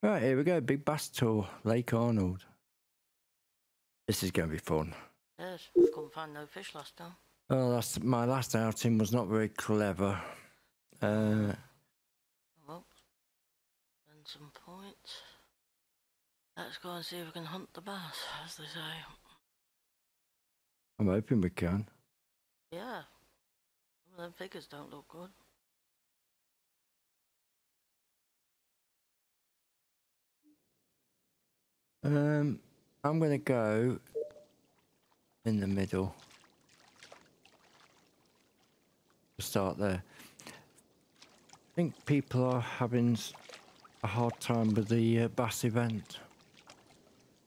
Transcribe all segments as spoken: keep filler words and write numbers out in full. Right, here we go, big bus tour, Lake Arnold. This is going to be fun. Yes, I couldn't find no fish last time. Oh, last, my last outing was not very clever. Uh, well, spend some points. Let's go and see if we can hunt the bass, as they say. I'm hoping we can. Yeah. Well, them figures don't look good. Um, I'm going to go in the middle. Start there. I think people are having a hard time with the uh, bass event.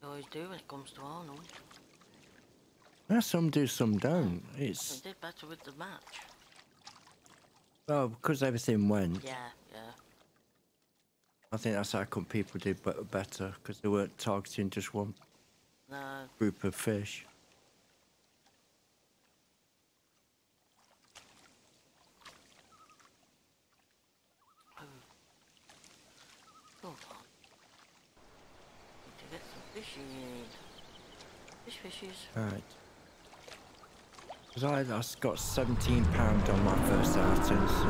They always do when it comes to Arnold. Yeah, some do, some don't. It's they did better with the match. Oh, because everything went. Yeah, yeah. I think that's how come people did better, because they weren't targeting just one no. group of fish. Um, hold on. Need to get some fish in. Fish fishes. Right. Because I, I got seventeen pounds on my first outing, so...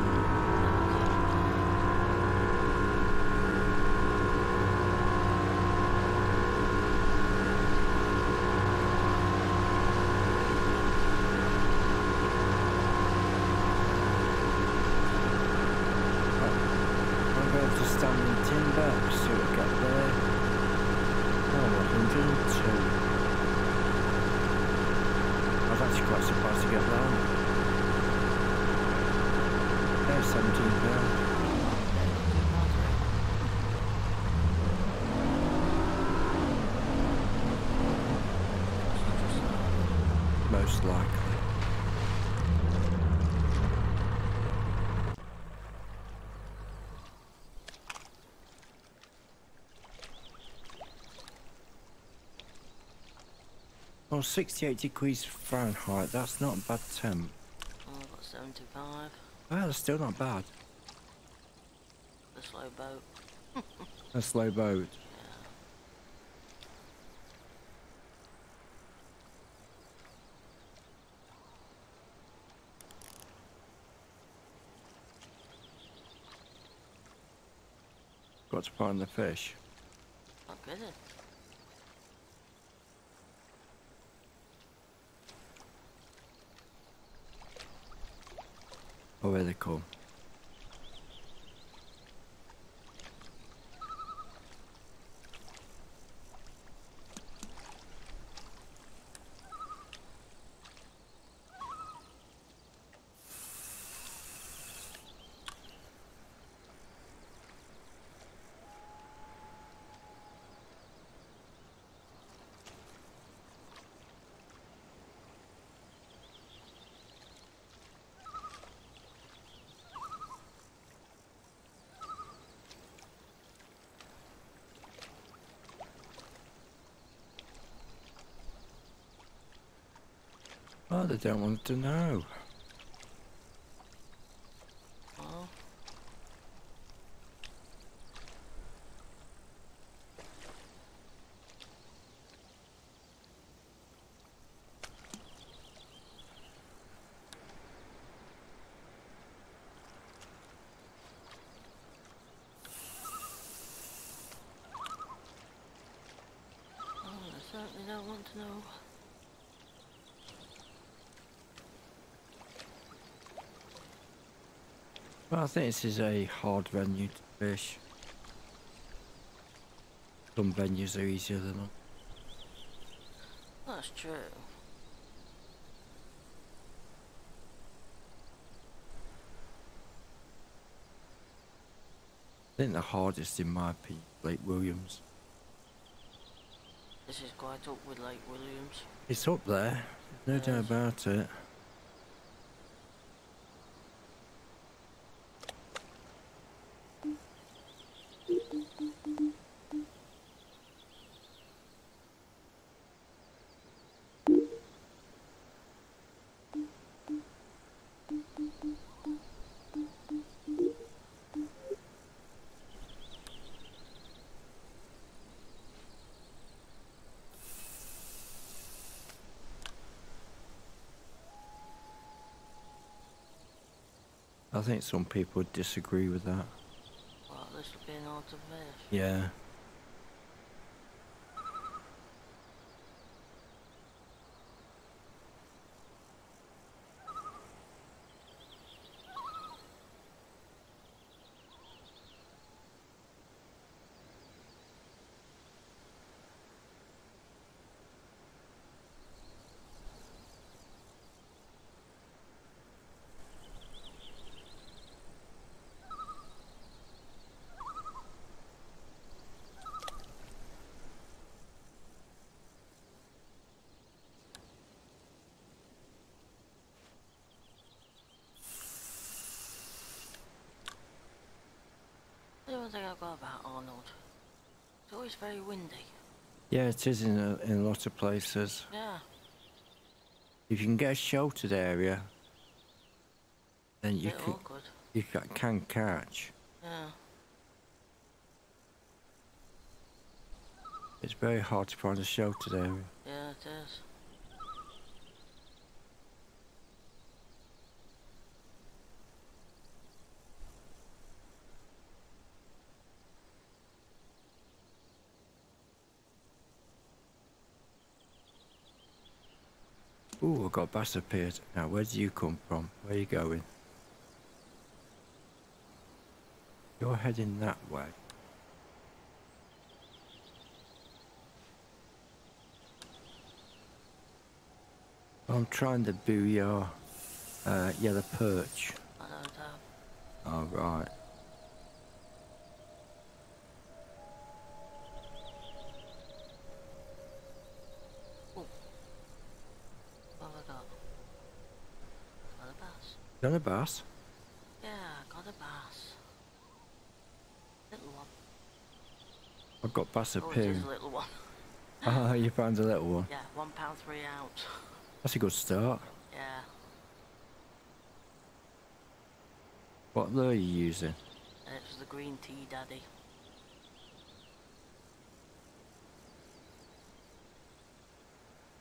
Most likely. Well, sixty-eight degrees Fahrenheit, that's not a bad temp. Oh, I've got seventy-five. Well, that's still not bad. The slow boat. A slow boat. Got to find the fish. Not good. Oh, here they come. Oh, they don't want to know. Oh. Oh, they certainly don't want to know. Well, I think this is a hard venue to fish. Some venues are easier than others. That's true. I think the hardest, in my opinion, Lake Williams. This is quite up with Lake Williams. It's up there, no yes. doubt about it. I think some people would disagree with that. Well, this would be an autumn fish. Yeah. One thing I've got about Arnold, it's always very windy. Yeah, it is in a, in a lot of places. Yeah. If you can get a sheltered area, then you can awkward. you can, can catch. Yeah. It's very hard to find a sheltered area. Yeah, it is. Ooh, I've got bass appeared. Now, where do you come from? Where are you going? You're heading that way. I'm trying the booyah uh, yellow perch. I don't know. All right. Got a bass? Yeah, I got a bass. Little one. I've got bass appearing. Oh, it is a little one. Ah, you found a little one? Yeah, one pound three out. That's a good start. Yeah. What lure are you using? It's the green tea daddy.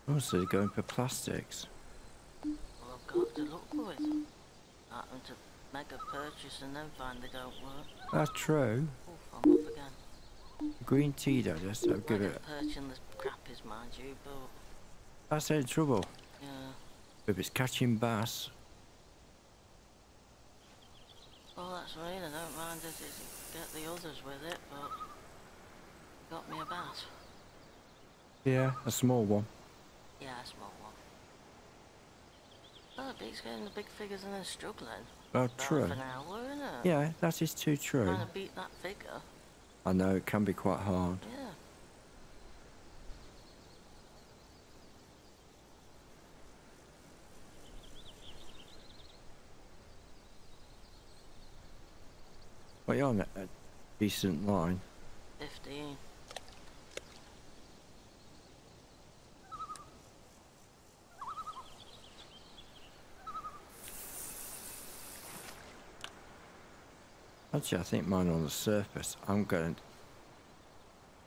Oh, so they're going for plastics. Well, I've got to look for it. I them to make a purchase and then find they don't work. That's true. Oof, I'm up again. Green tea though, just I'll give it. Perch and the crap is, mind you, but that's in trouble. Yeah. If it's catching bass. Oh, that's right. I don't mind if it get the others with it, but got me a bass. Yeah, a small one. Yeah, a small one. Well, he's getting the big figures and then struggling. Oh, true. Half an hour, isn't it? Yeah, that is too true. Trying to beat that figure. I know, it can be quite hard. Yeah. Well, you're on a, a decent line. Fifteen. Actually, I think mine on the surface. I'm going to,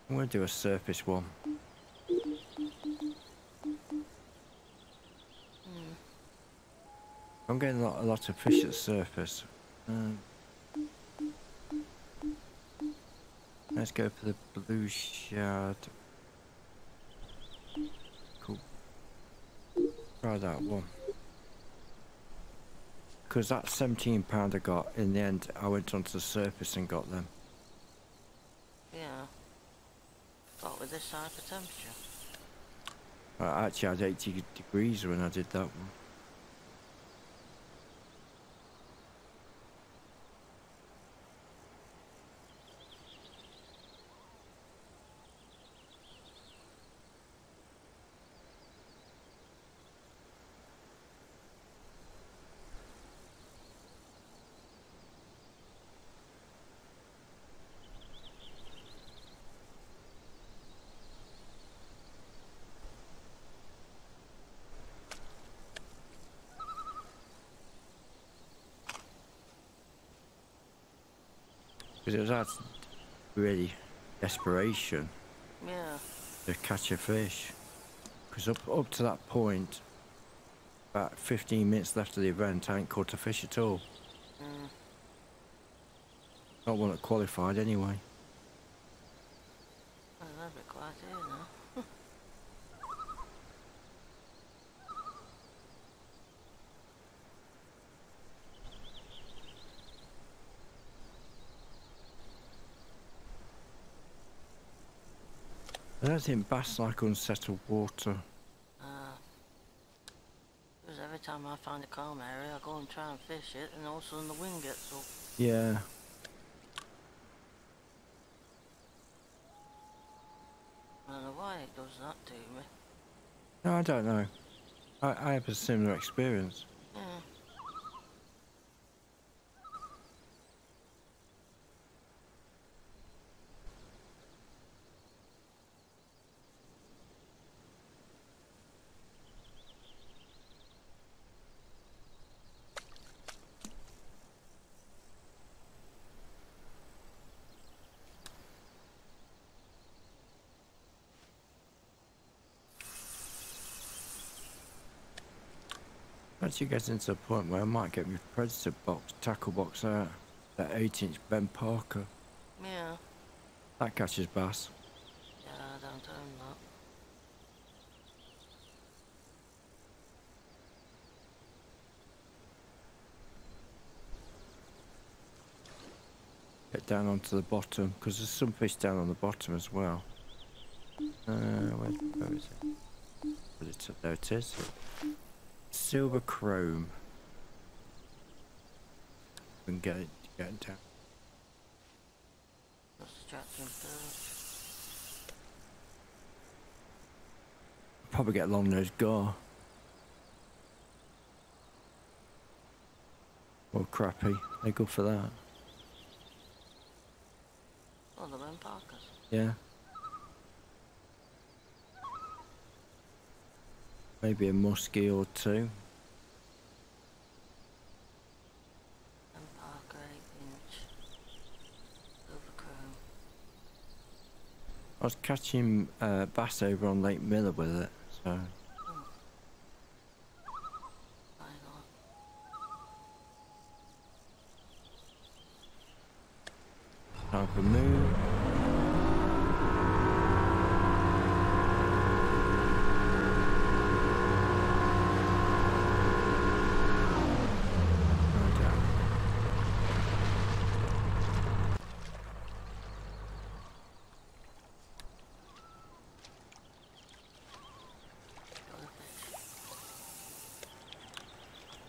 I'm going to do a surface one. Mm. I'm getting a lot, a lot of fish at the surface. Um, let's go for the blue shad. Cool. Try that one. Because that seventeen pound I got, in the end, I went onto the surface and got them. Yeah. What with this type of temperature? Uh, actually, I had eighty degrees when I did that one. Because it was out of really desperation yeah. to catch a fish. Because up, up to that point, about fifteen minutes left of the event, I hadn't caught a fish at all. Not one that qualified anyway. I love it quite here now. I don't think bass like unsettled water. Every time I find a calm area, I go and try and fish it, and all of a sudden the wind gets up. Yeah. I don't know why it does that to me. No, I don't know. I, I have a similar experience. Yeah. Once you get into the point where I might get my predator box, tackle box out, that eight inch Ben Parker. Yeah. That catches bass. Yeah, I don't own that. Get down onto the bottom, because there's some fish down on the bottom as well. Uh, where, where is it? It's, there it is. Silver chrome. And get it, get it down. Probably get long nosed gar. Or crappie. They're good for that. Oh, the Ben Parkers. Yeah. Maybe a muskie or two. And Parker eight inch. Overcrow. I was catching uh, bass over on Lake Miller with it, so. Oh. Why not? Time for moon.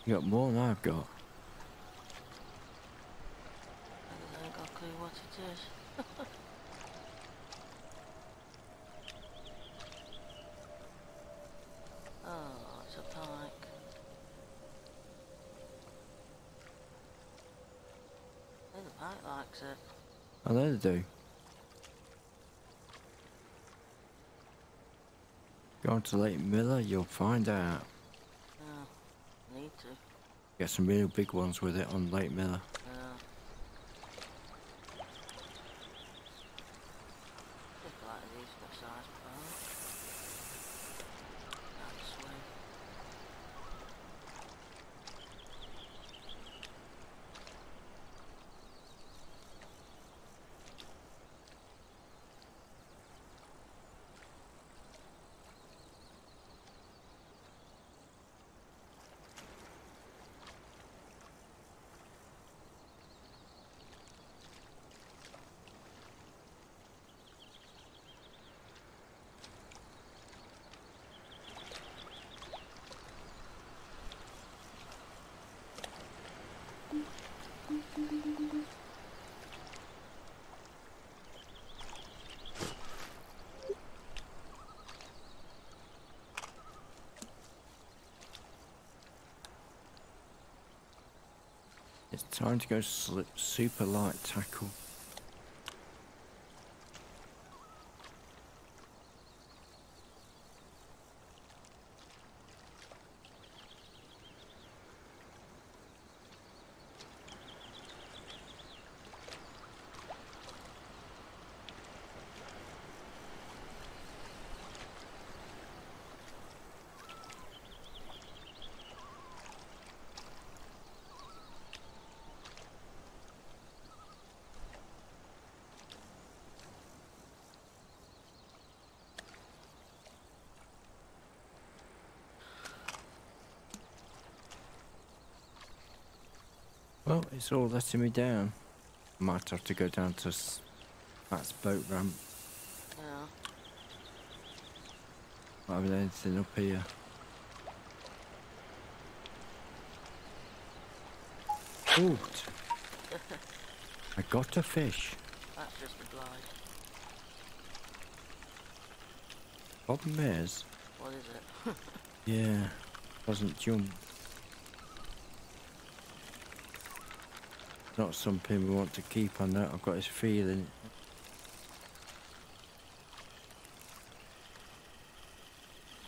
You got more than I've got. I haven't got a clue what it is. Oh, it's a pike. I think the pike likes it. I know they do. Go on to Lake Miller, you'll find out. Get some real big ones with it on Lake Miller. Yeah. Just like these for size parts. That's It's time to go slip super light tackle. Oh, it's all letting me down. Might have to go down to Matt's boat ramp. No. Might have anything up here. Ooh. I got a fish. That's just a glide. Problem is. What is it? Yeah, doesn't jump. Not something we want to keep on that. I've got this feeling.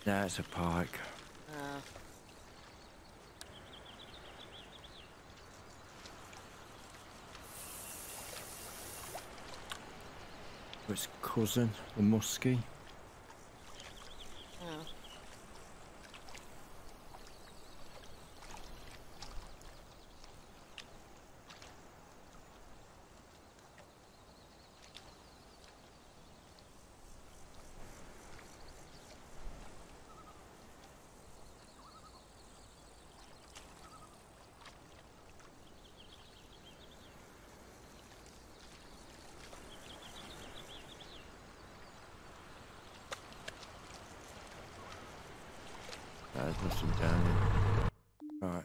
Now it's a pike. Uh. Its cousin, the muskie. Yeah. There's nothing down here. Alright,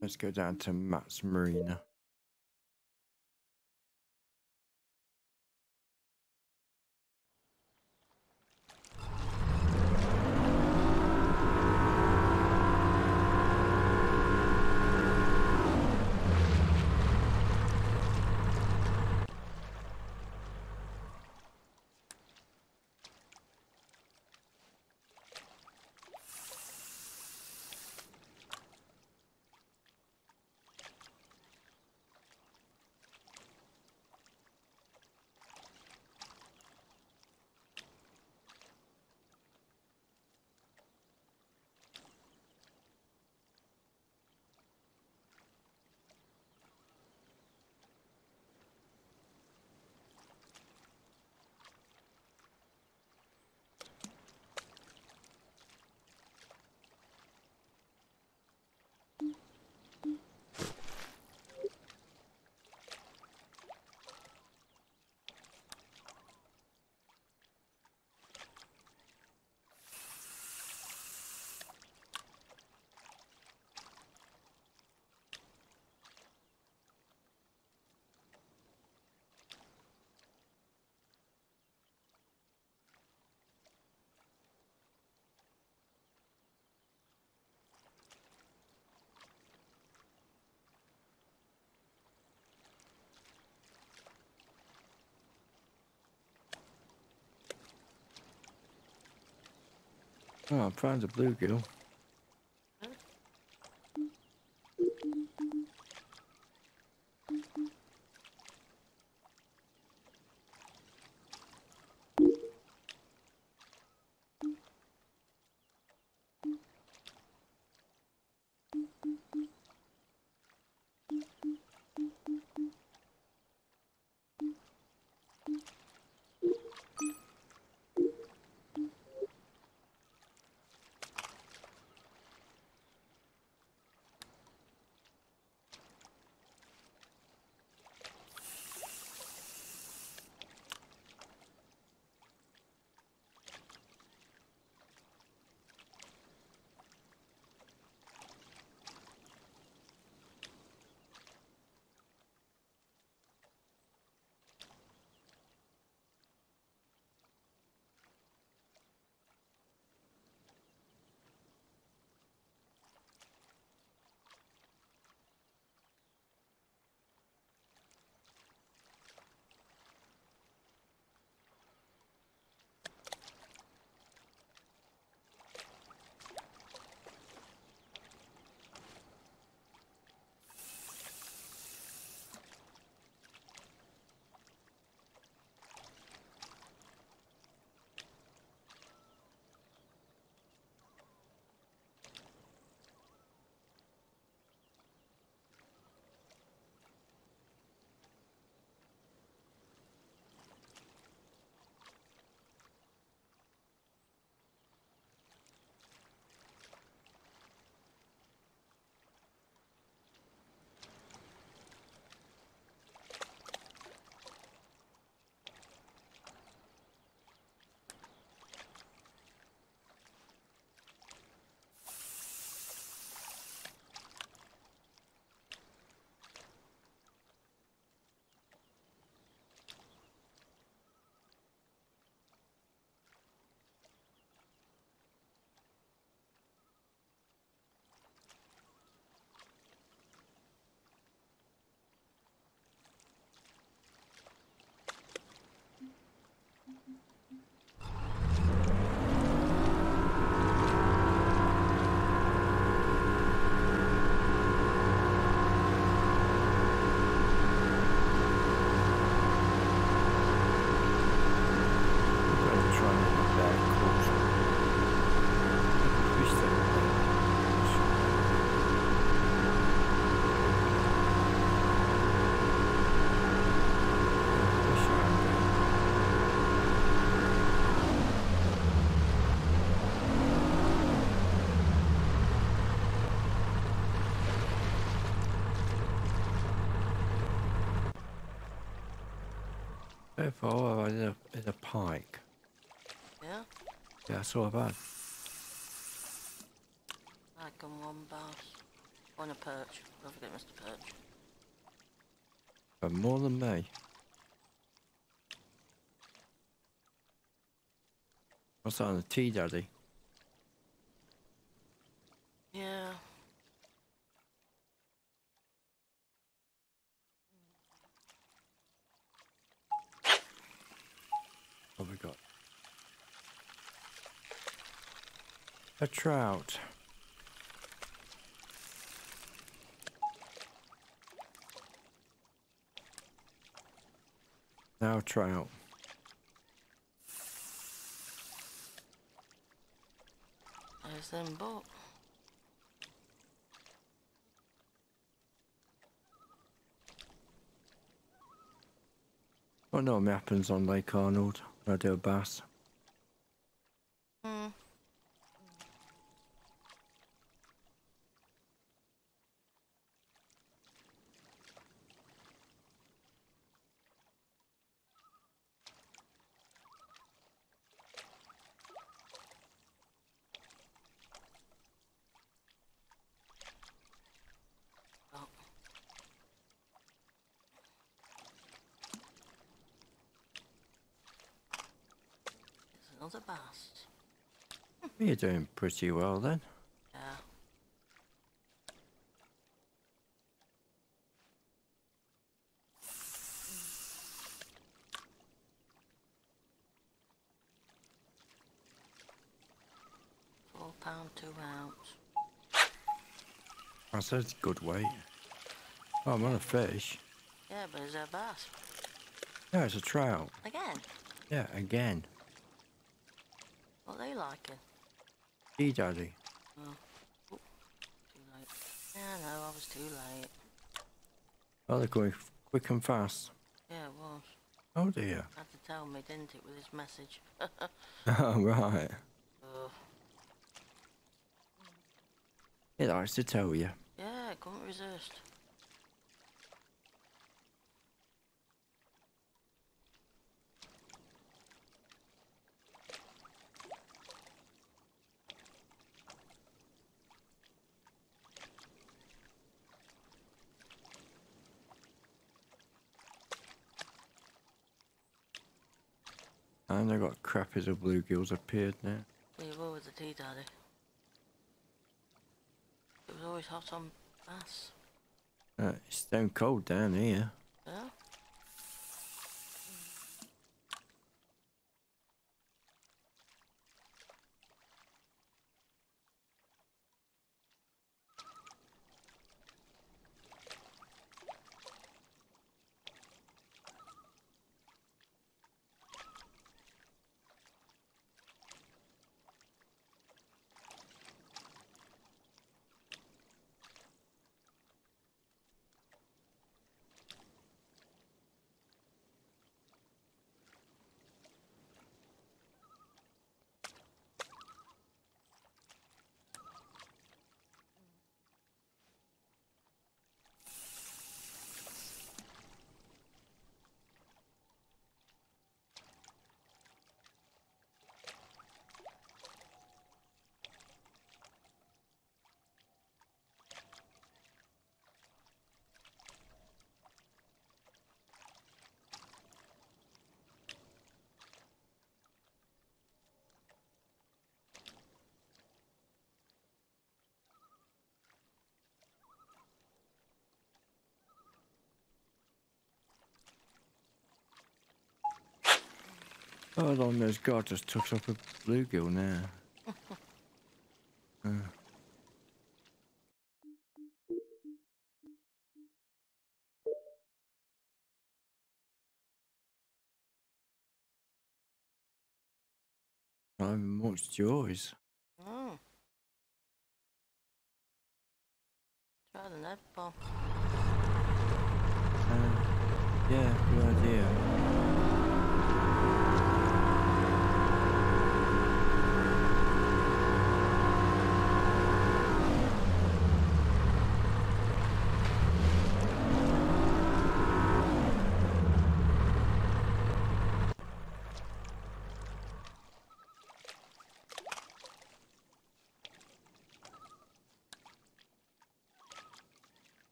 let's go down to Matt's Marina. Oh, I found a bluegill. Huh? So far, I'm in a, in a pike. Yeah? Yeah, that's all I've had. I've gone one bass. On a perch. Don't forget Mister Perch. But more than me. What's that on the tea, Daddy? Yeah. What have we got? A trout. Now trout. There's them boat. Oh no, it happens on Lake Arnold. I do a bass. Mm. Another bass. You're doing pretty well then. Yeah. Four pound two ounce. I said good weight. Oh, I'm on a fish. Yeah, but is that a bass? No, it's a trout. Again? Yeah, again. What are they liking? Tea, Daddy. Oh. Oh, too late. Yeah, no, I was too late. Oh, they're going quick and fast. Yeah, it was. Oh dear. Had to tell me, didn't it, with this message? Oh, right. Oh. It likes to tell you. Yeah, it couldn't resist. And I got crappies of bluegills appeared now. Well, you were with the tea, Daddy. It was always hot on bass. Uh, it's stone cold down here. Yeah. Oh, long nose God just took up a bluegill now. uh. I'm amongst yours. Mm. Try the net bomb. Uh, yeah, good idea.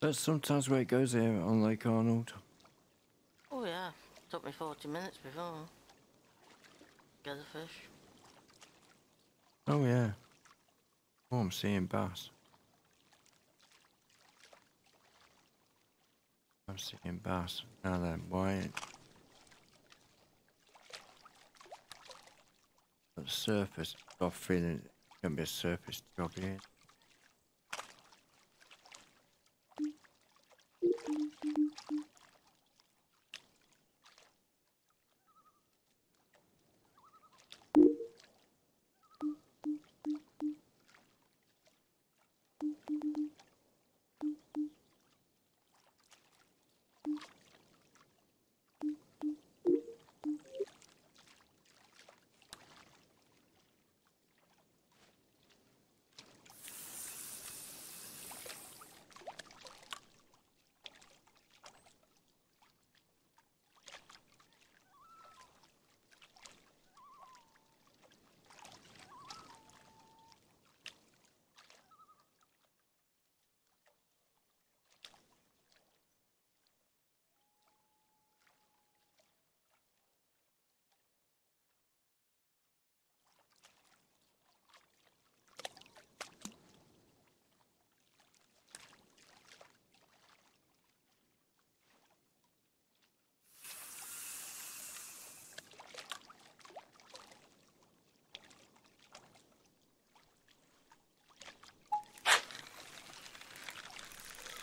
That's sometimes where it goes here on Lake Arnold. Oh yeah, it took me forty minutes before. Get a fish. Oh yeah. Oh, I'm seeing bass. I'm seeing bass. Now then, why? But the surface, I've got a feeling it's going to be a surface job here.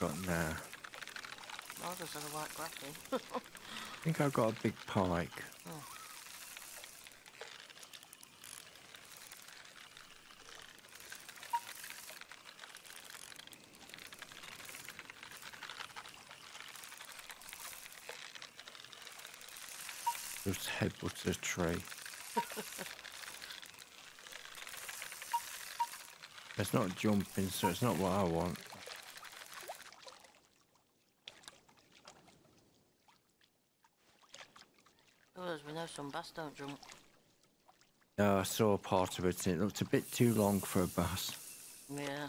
Got now. Oh, I just had a white crappie. I think I've got a big pike. Oh. Just headbutted a tree. It's not jumping, so it's not what I want. Some bass don't jump. No, I saw a part of it and it looked a bit too long for a bass. Yeah.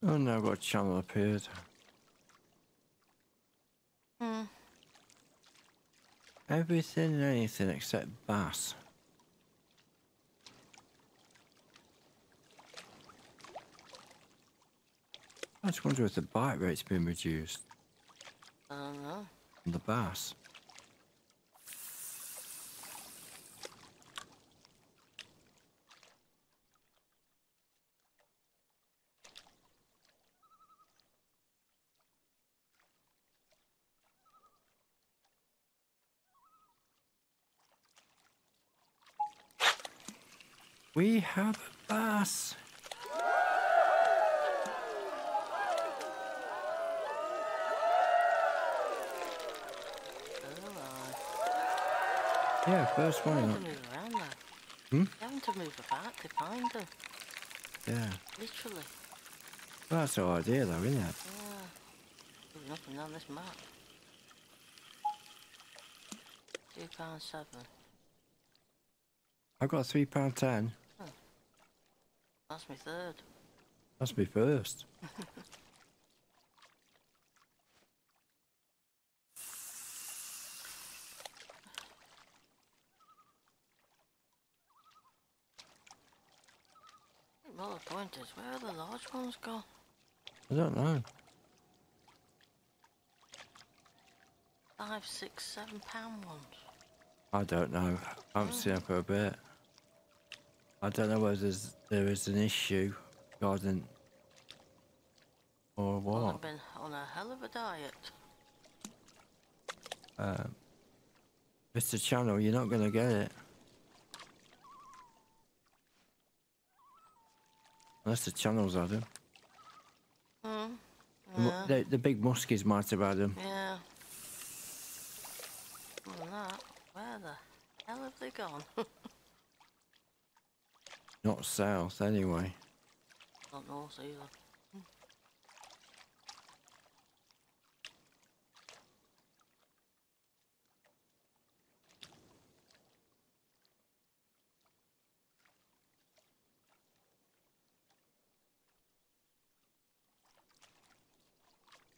Oh no, I've got a channel appeared. Hmm. Everything and anything except bass. I just wonder if the bite rate's been reduced. I don't know. On the bass. We have a bass. Oh. Yeah, first one. You have to move around there. Hmm? You have to move about to find them. Yeah. Literally. Well, that's our idea though, isn't it? Yeah. There's nothing on this map. Two pound seven. I've got three pound ten. That's my third. That's my first. Well, the point is, where are the large ones gone? I don't know. Five, six, seven pound ones. I don't know. I haven't seen them for a bit. I don't know whether there is an issue regarding Or what? Well, I've been on a hell of a diet. Um, Mister Channel, you're not going to get it. Unless the Channel's had him. Mm, yeah. the, the, the big muskies might have had him. Yeah. Other than that, where the hell have they gone? Not south, anyway. Not north either.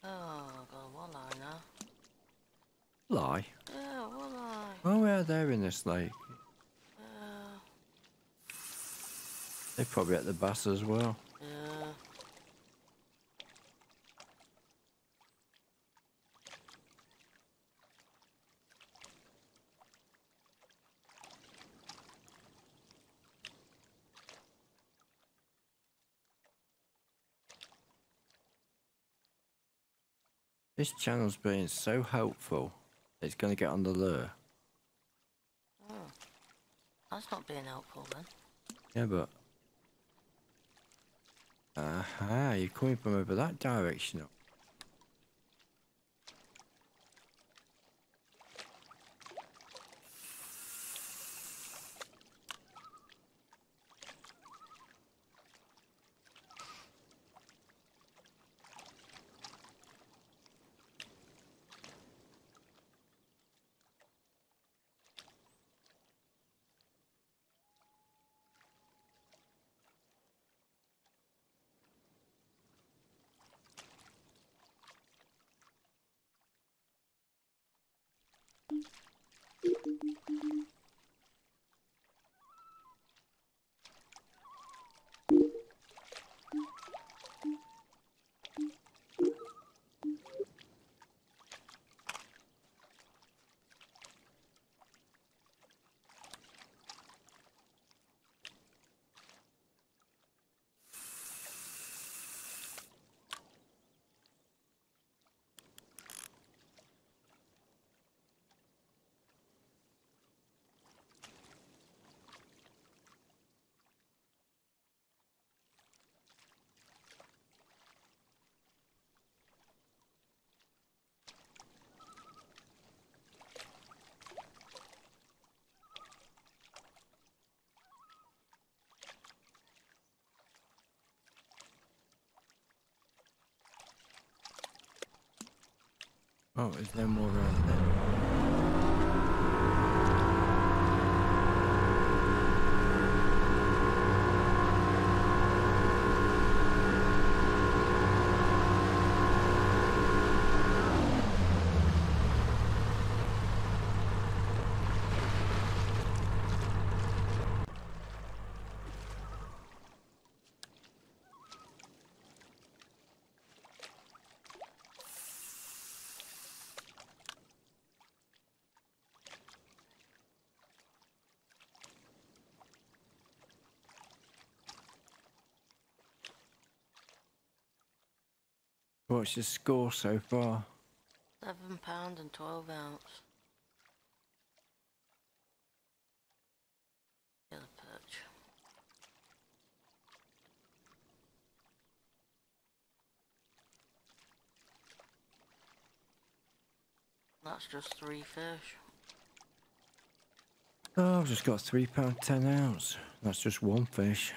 Oh, I've got a walleye now. Walleye? Yeah, walleye. Oh, yeah, they're in this lake. Yeah. They're probably at the bass as well. Yeah. This channel's being so helpful, it's going to get on the lure. Oh, that's not being helpful then. Yeah, but... Aha, you're coming from over that direction. Oh, is there more around there. What's the score so far? Seven pound and twelve ounce. Get a perch. That's just three fish. Oh, I've just got three pound ten ounce. That's just one fish.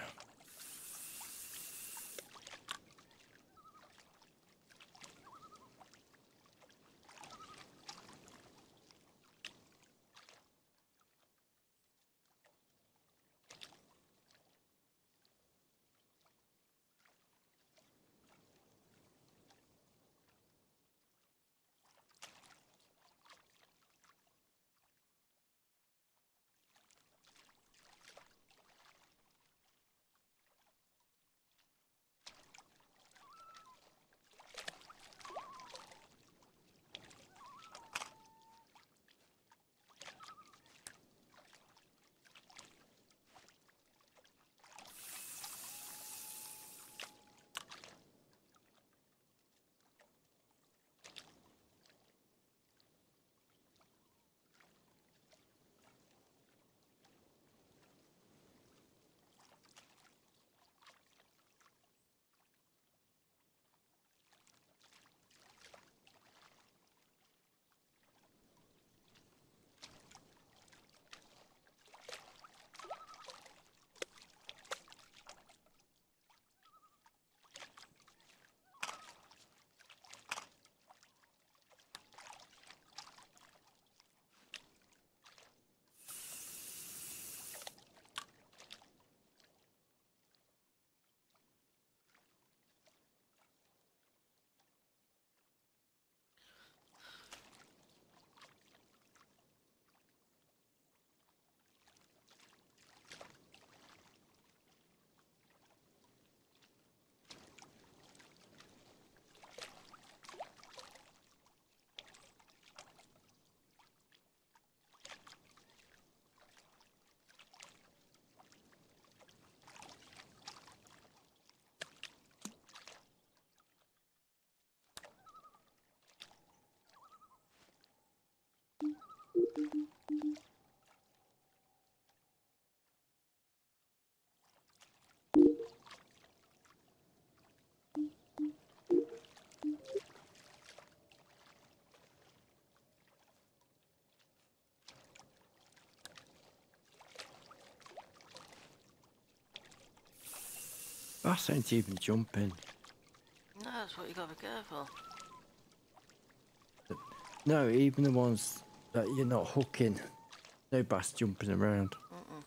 Bass ain't even jumping. No, that's what you gotta be careful. No, even the ones that you're not hooking, no bass jumping around. Mm-mm.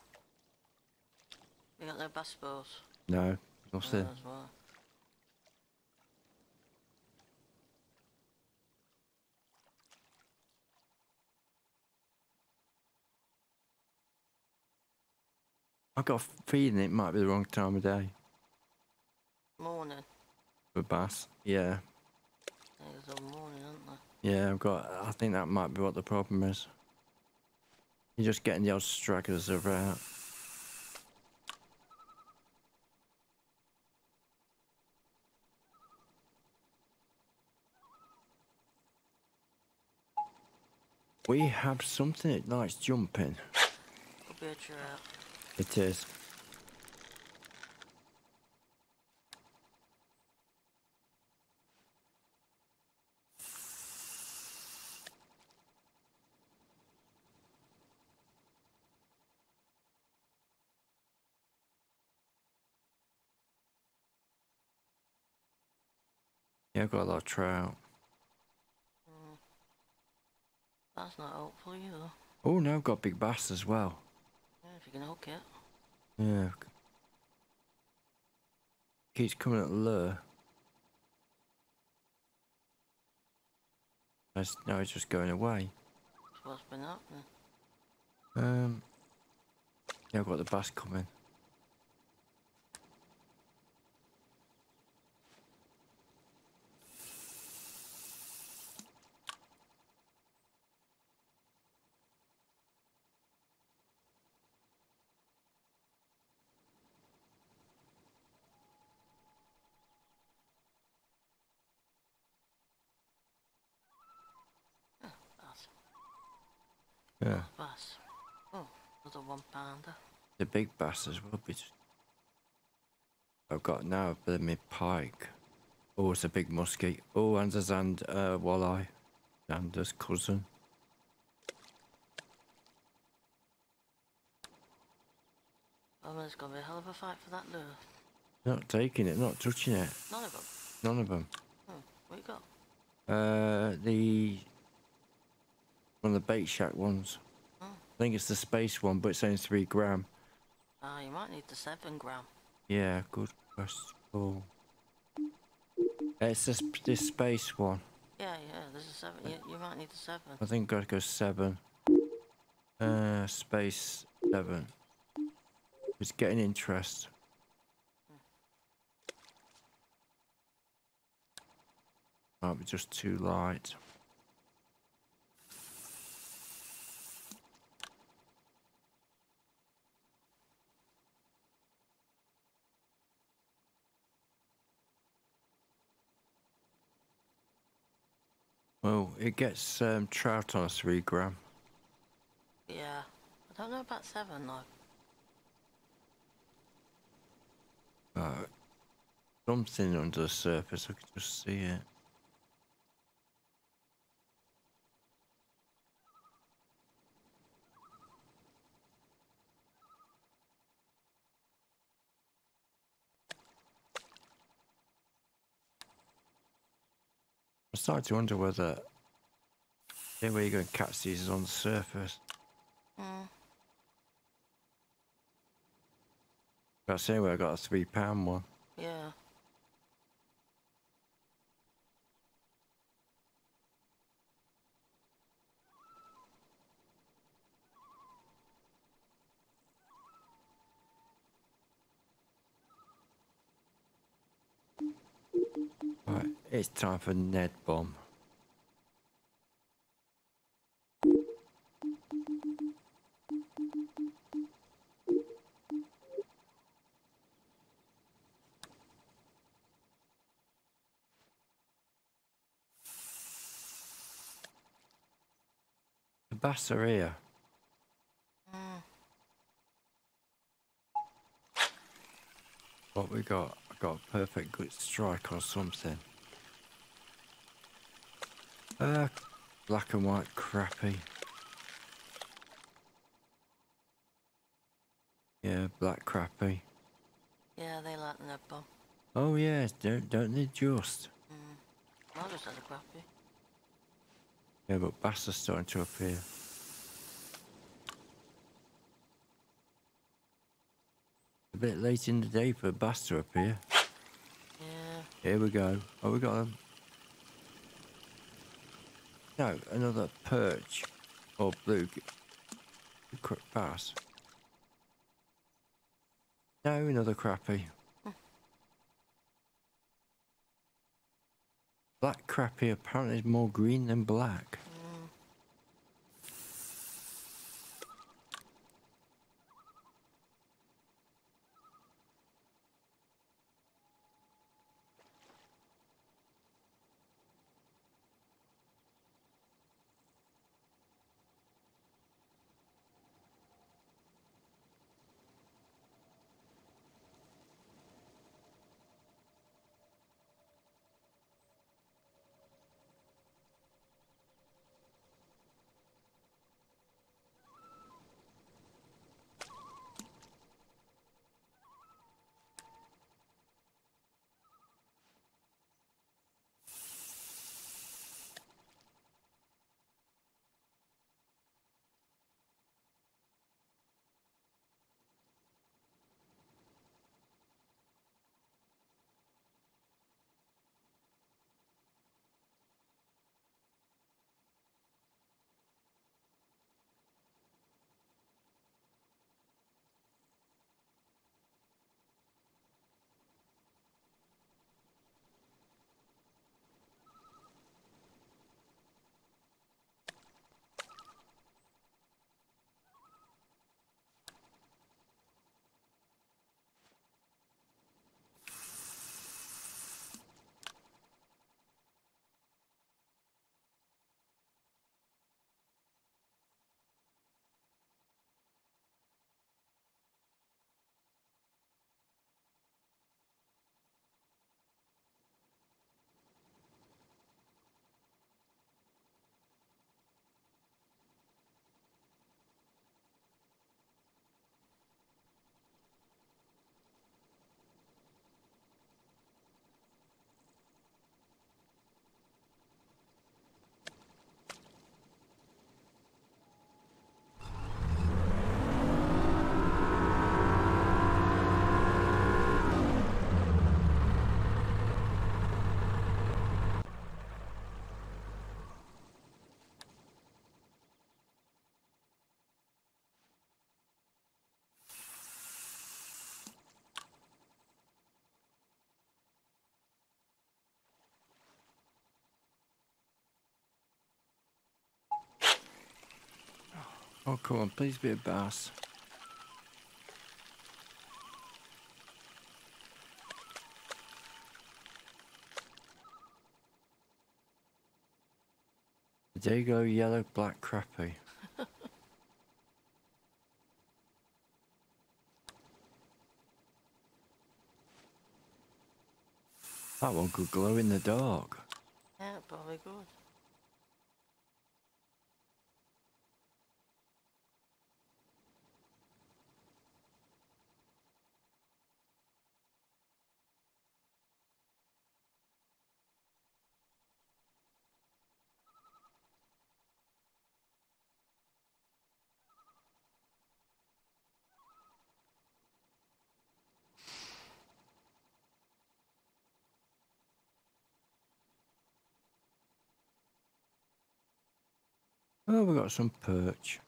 You got no bass balls? No, nothing. No, that's why. I got a feeling it might be the wrong time of day. Morning. For bass, yeah. It's all morning, aren't they? Yeah, I've got. I think that might be what the problem is. You're just getting the old stragglers around. We have something that likes jumping. Could be a trout. It is. Yeah, I've got a lot of trout. Mm. That's not helpful either. Oh no, I've got big bass as well. Yeah, if you can hook it. Yeah. Keeps coming at the lure. That's, no, it's just going away. What's been happening? Um. Yeah, I've got the bass coming. Yeah. Bass. Oh, another one pounder. The big bass as well. I've got now the mid pike. Oh, it's a big muskie. Oh, and a zand uh, walleye. Zander's cousin. I mean, it's gonna be a hell of a fight for that lure. Not taking it. Not touching it. None of them. None of them. Hmm. What you got? Uh, the. One of the bait shack ones. Mm. I think it's the space one, but it's only three gram. Ah, uh, you might need the seven gram. Yeah, good question. It's this, this space one. Yeah, yeah, there's a seven. You, you might need the seven. I think I'd go seven. Uh, space seven. It's getting interest. Mm. Might be just too light. Well, it gets um, trout on a three gram. Yeah, I don't know about seven though. Uh, something under the surface, I could just see it. I started to wonder whether the way you go and catch these is on the surface. Mm. That's the way I got a three pound one. Yeah. It's time for Ned Bomb. The bass are here. Mm. What we got? I got a perfect good strike or something. Uh, black and white crappie. Yeah, black crappie. Yeah, they like the Ned Bomb. Oh yes, don't don't they just? Mm. I just had a crappy. Yeah, but bass are starting to appear. A bit late in the day for bass to appear. Yeah. Here we go. Oh, we got them. No, another perch or blue bass. No, another crappie. Black crappie apparently is more green than black. Mm. Oh, come on, please be a bass. There you go, yellow, black crappie. That one could glow in the dark. Yeah, probably good. Oh, we got some perch.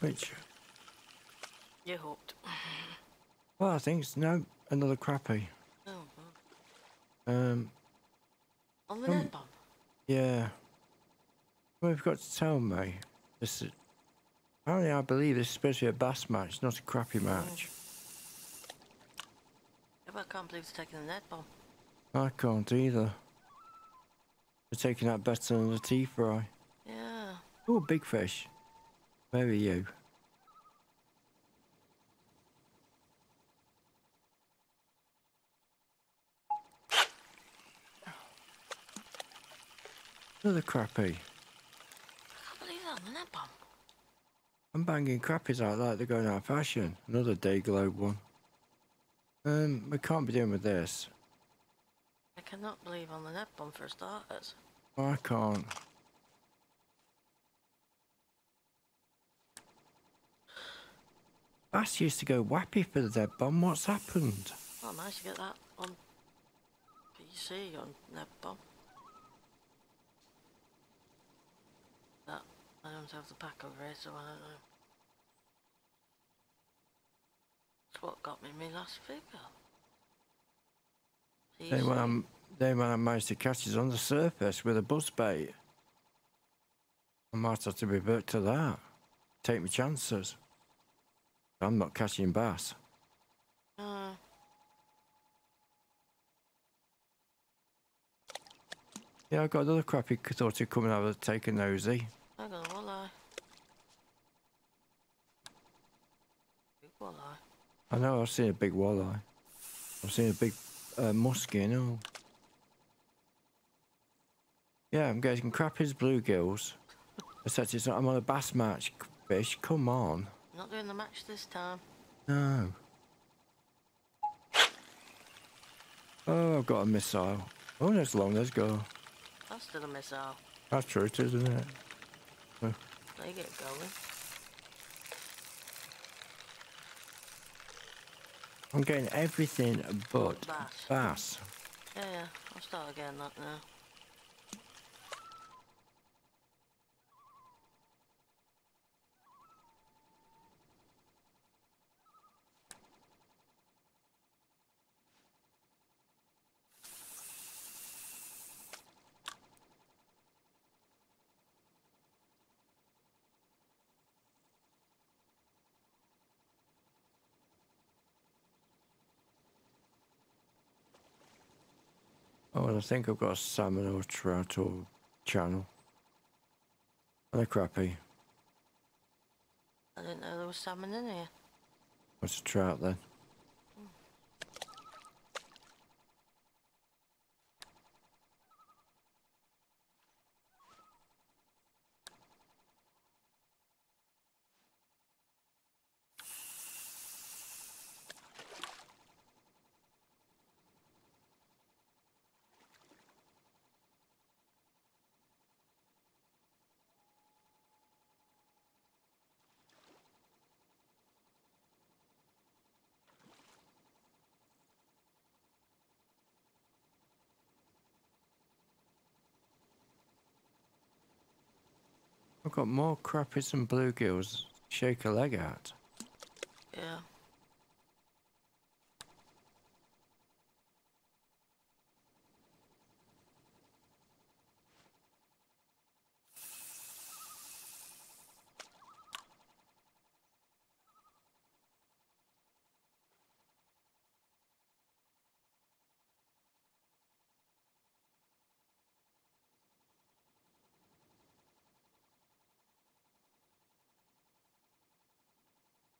Which? You hoped. Well, I think it's no another crappie. Oh. Um. On the net bomb. Yeah. Well, you've got to tell me. This is, apparently I believe this is supposed to be a bass match, not a crappy match. Yeah, I can't believe they're taking the net bomb. I can't either. They're taking that better than the tea fry. Yeah. Oh, big fish. Where are you? Another crappie. I'm banging crappies out like they're going out of fashion. Another day globe one. Um, we can't be doing with this. I cannot believe on the net bomb for starters. I can't. Bass used to go wappy for the dead bomb. What's happened? Well, nice to get that on P C on net bomb. I don't have the pack over here, so I don't know. That's what got me my last figure. Then when, I'm, then when I managed to catch it on the surface with a buzz bait, I might have to revert to that. Take my chances. I'm not catching bass. Uh. Yeah, I got another crappie thought he'd come and have a take a nosy. I got a walleye. Big walleye. I know, I've seen a big walleye. I've seen a big uh, muskie, oh. Yeah, I'm getting crappies, bluegills. I said it's not, I'm on a bass match, fish. Come on. I'm not doing the match this time. No. Oh, I've got a missile. Oh, that's long, let's go. That's still a missile. That's true, it is, isn't it? They get going. I'm getting everything but bass. bass. Yeah, yeah, I'll start again that now. Oh, I think I've got a salmon or a trout or channel. And a crappie. I didn't know there was salmon in here. What's a trout then? Mm. I've got more crappies and bluegills to shake a leg at. Yeah.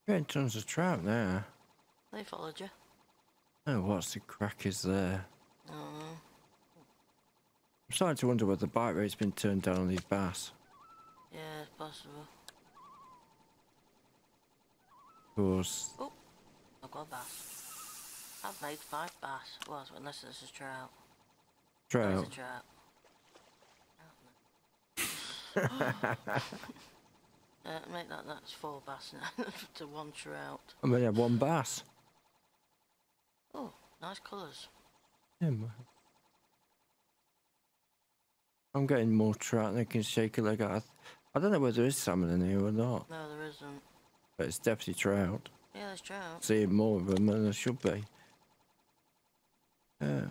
Getting tons of trout now. They followed you. Oh, what's the crack is there? I don't know. I'm starting to wonder whether the bite rate's been turned down on these bass. Yeah, it's possible. Of course. Oh, I've got a bass. I've made five bass. Well, unless this is trout. Trout. There's a trout. Uh, make that, that's four bass now, to one trout. I mean, I have one bass. Oh, nice colours. Yeah, man. I'm getting more trout than I can shake a leg at. I don't know whether there is salmon in here or not. No, there isn't. But it's definitely trout. Yeah, there's trout. Seeing more of them than there should be. Yeah.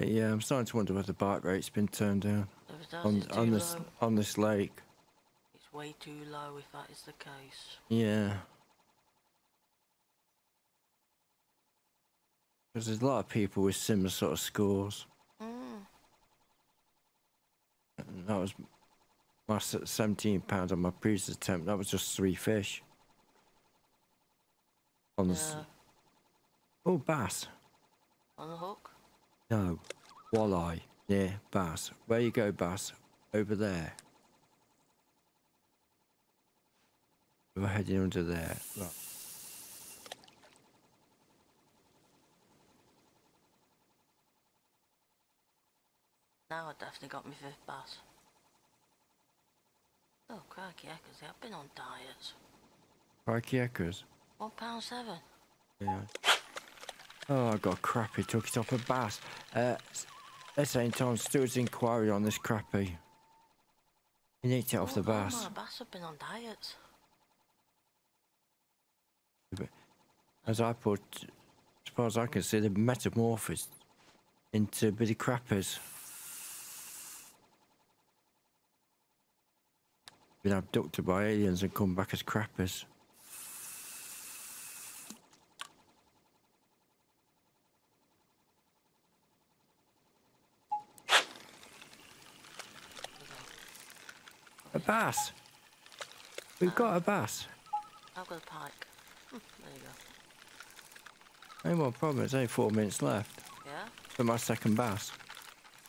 Yeah, I'm starting to wonder whether the bike rate's been turned down on, on this low. on this lake. It's way too low if that is the case. Yeah. Because there's a lot of people with similar sort of scores. Mm. And that was my seventeen pound on my previous attempt. That was just three fish. On the yeah. Oh, bass. On the hook? No. Walleye. Yeah, bass. Where you go, bass? Over there. We're heading under there. Right. Now I definitely got my fifth bass. Oh, crikey heckers, they have been on diets. Crikey heckers? One pound seven. Yeah. Oh, I got a crappie, took it off a bass. Uh, let's say in time, Stuart's inquiry on this crappie. He nicked it oh, off the bass. Oh, my bass have been on diets. As I put, as far as I can see, they've metamorphosed into bitty crappies. Been abducted by aliens and come back as crappies. A bass! We've um, got a bass. I've got a pike. Hm, there you go. Ain't one problem, it's only four minutes left. Yeah? For my second bass.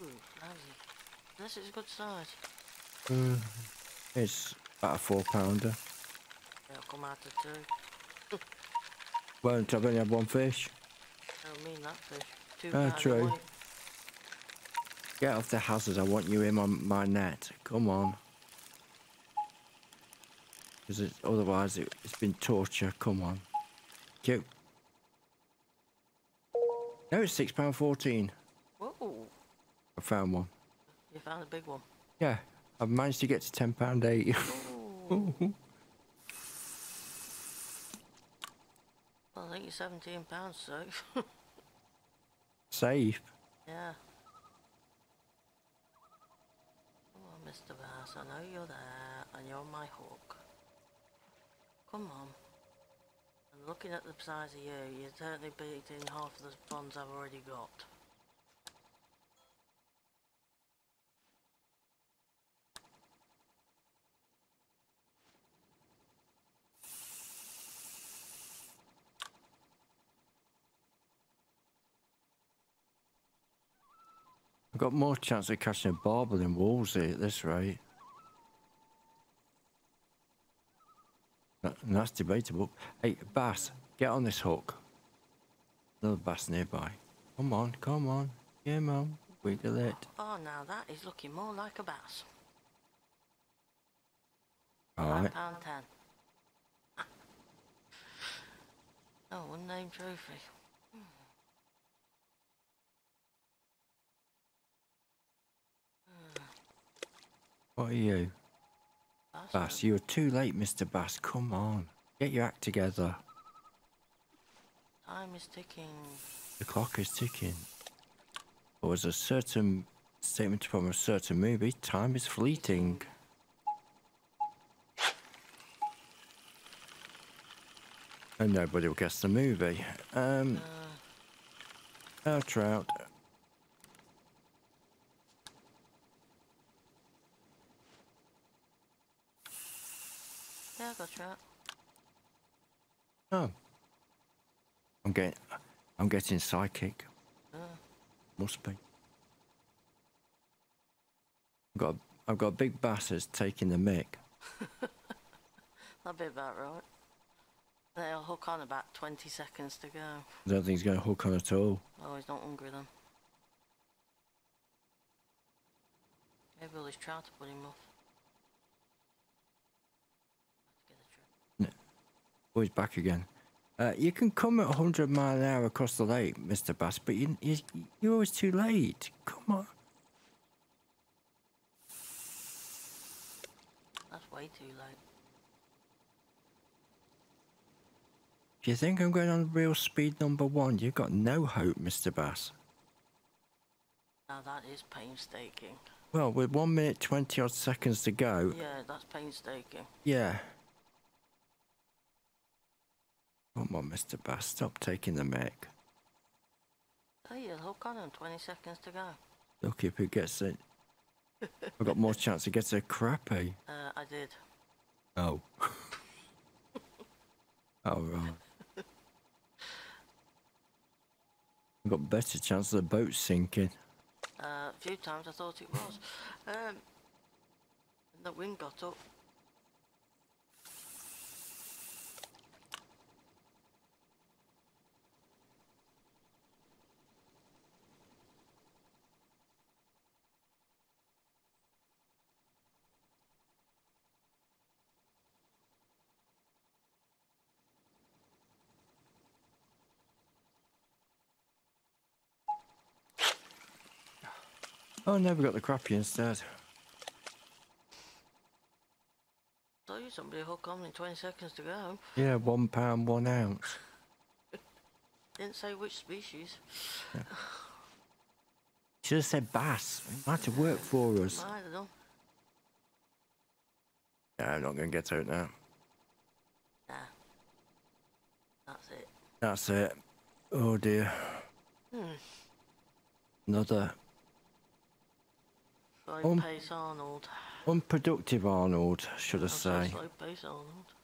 Ooh, lousy. Unless it's a good size. Uh, it's about a four pounder. It'll come out of two. Won't, I've only had one fish. I don't mean that fish. Two ah, true. Away. Get off the hazard, I want you in on my net. Come on. Because it, otherwise it, it's been torture. Come on. Cute. No, it's six pound fourteen. Whoa. I found one. You found a big one? Yeah. I've managed to get to ten pound eighty. Well, I think you're seventeen pounds safe. Safe? Yeah. Come on, Mister Bass. I know you're there and you're my hook. Come on. And looking at the size of you, you're certainly beating half of the ponds I've already got. I've got more chance of catching a barbel than Wolsey at this rate. And that's debatable. Hey, bass, get on this hook. Another bass nearby. Come on, come on. Yeah, mum. Wiggle it. Oh, now that is looking more like a bass. All right. nine pound ten. Oh, unnamed trophy. What are you? Bass, you're too late, Mister Bass. Come on. Get your act together. Time is ticking. The clock is ticking. There was a certain statement from a certain movie. Time is fleeting. And nobody will guess the movie. Um, uh. Our trout. Yeah, I got trout. Oh. I'm getting I'm getting psychic. Uh. Must be. I've got I've got big basses taking the mick. That'd be about right. They'll hook on about twenty seconds to go. I don't think he's gonna hook on at all. Oh, he's not hungry then. Maybe all his trout to put him off. Oh, he's back again. Uh, you can come at a hundred mile an hour across the lake, Mister Bass, but you, you, you're always too late. Come on. That's way too late. If you think I'm going on real speed number one, you've got no hope, Mister Bass. Now that is painstaking. Well, with one minute twenty odd seconds to go. Yeah, that's painstaking. Yeah. Come on, Mister Bass, stop taking the mic. Hey, you'll hook on him, twenty seconds to go. Look, if he gets it. I've got more chance to get a crappie. Uh, I did. Oh. Oh, right. I've got better chance of the boat sinking. Uh, a few times I thought it was. Um, the wind got up. Oh no, we got the crappie instead. I told you somebody hook on in twenty seconds to go. Yeah, one pound, one ounce. Didn't say which species. Yeah. Should have said bass. It might have worked for us. I don't know. Yeah, I'm not going to get out now. Nah. That's it. That's it. Oh dear. Hmm. Another... Um, pace Arnold. Unproductive Arnold, should I say. Slow pace Arnold.